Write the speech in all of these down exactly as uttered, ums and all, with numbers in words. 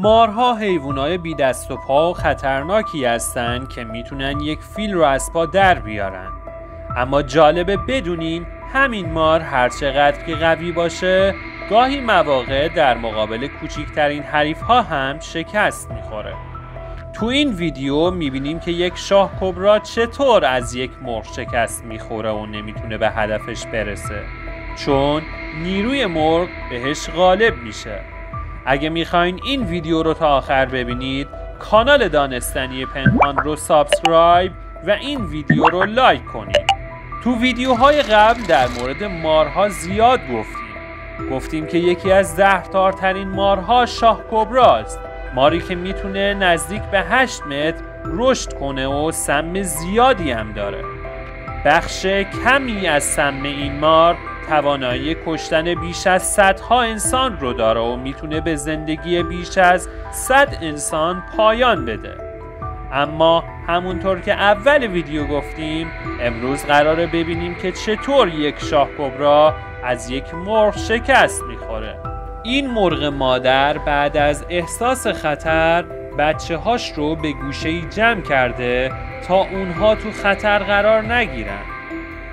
مارها حیوانای بی دست و پا و خطرناکی هستند که میتونن یک فیل رو از پا در بیارن. اما جالبه بدونین همین مار هرچقدر که قوی باشه گاهی مواقع در مقابل کوچکترین حریفها هم شکست میخوره. تو این ویدیو میبینیم که یک شاه کبرا چطور از یک مرغ شکست میخوره و نمیتونه به هدفش برسه، چون نیروی مرغ بهش غالب میشه. اگه میخواین این ویدیو رو تا آخر ببینید کانال دانستنی پنهان رو سابسکرایب و این ویدیو رو لایک کنید. تو ویدیوهای قبل در مورد مارها زیاد گفتیم. گفتیم که یکی از زهردارترین مارها شاه کبراست، ماری که میتونه نزدیک به هشت متر رشد کنه و سم زیادی هم داره. بخش کمی از سم این مار توانایی کشتن بیش از صدها انسان رو داره و میتونه به زندگی بیش از صد انسان پایان بده. اما همونطور که اول ویدیو گفتیم، امروز قراره ببینیم که چطور یک شاه کبرا از یک مرغ شکست میخوره. این مرغ مادر بعد از احساس خطر بچه هاش رو به گوشه‌ای جمع کرده تا اونها تو خطر قرار نگیرن.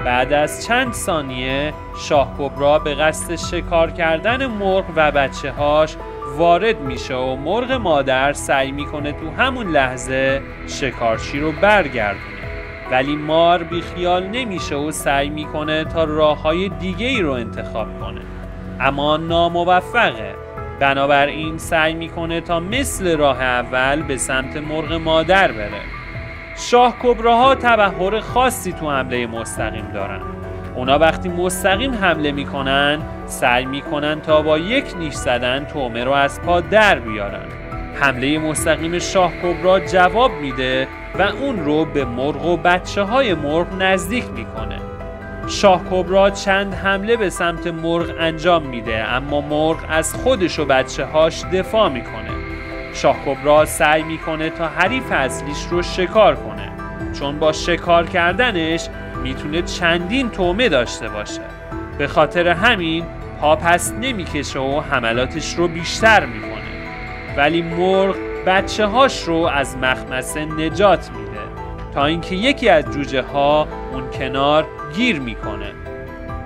بعد از چند ثانیه شاه کبرا به قصد شکار کردن مرغ و بچه هاش وارد میشه و مرغ مادر سعی میکنه تو همون لحظه شکارچی رو برگردونه، ولی مار بیخیال نمیشه و سعی میکنه تا راه های دیگه ای رو انتخاب کنه، اما ناموفقه. بنابراین سعی میکنه تا مثل راه اول به سمت مرغ مادر بره. شاه کبراها تبحر خاصی تو حمله مستقیم دارن. اونا وقتی مستقیم حمله میکنن سعی میکنن تا با یک نیش زدن طعمه رو از پا در بیارن. حمله مستقیم شاه کبرا جواب میده و اون رو به مرغ و بچه های مرغ نزدیک میکنه. شاه کبرا چند حمله به سمت مرغ انجام میده، اما مرغ از خودش و بچه هاش دفاع میکنه. شاه کبرا سعی میکنه تا حریف اصلیش رو شکار کنه، چون با شکار کردنش میتونه چندین طعمه داشته باشه. به خاطر همین پا پس نمیکشه و حملاتش رو بیشتر میکنه، ولی مرغ بچه هاش رو از مخمسه نجات میده تا اینکه یکی از جوجه ها اون کنار گیر میکنه،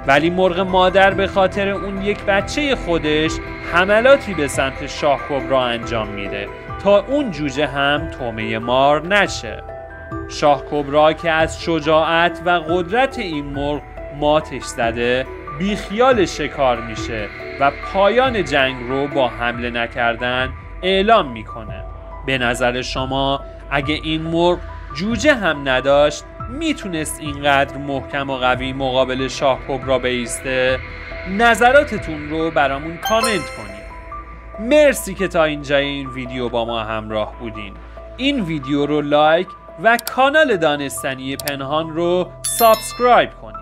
ولی مرغ مادر به خاطر اون یک بچه خودش حملاتی به سمت شاه کبرا انجام میده تا اون جوجه هم طعمه مار نشه. شاه کبرا که از شجاعت و قدرت این مرغ ماتش زده بیخیال شکار میشه و پایان جنگ رو با حمله نکردن اعلام میکنه. به نظر شما اگه این مرغ جوجه هم نداشت میتونست اینقدر محکم و قوی مقابل شاه کبرا بایسته؟ نظراتتون رو برامون کامنت کنید. مرسی که تا اینجای این ویدیو با ما همراه بودین. این ویدیو رو لایک و کانال دانستنی پنهان رو سابسکرایب کنید.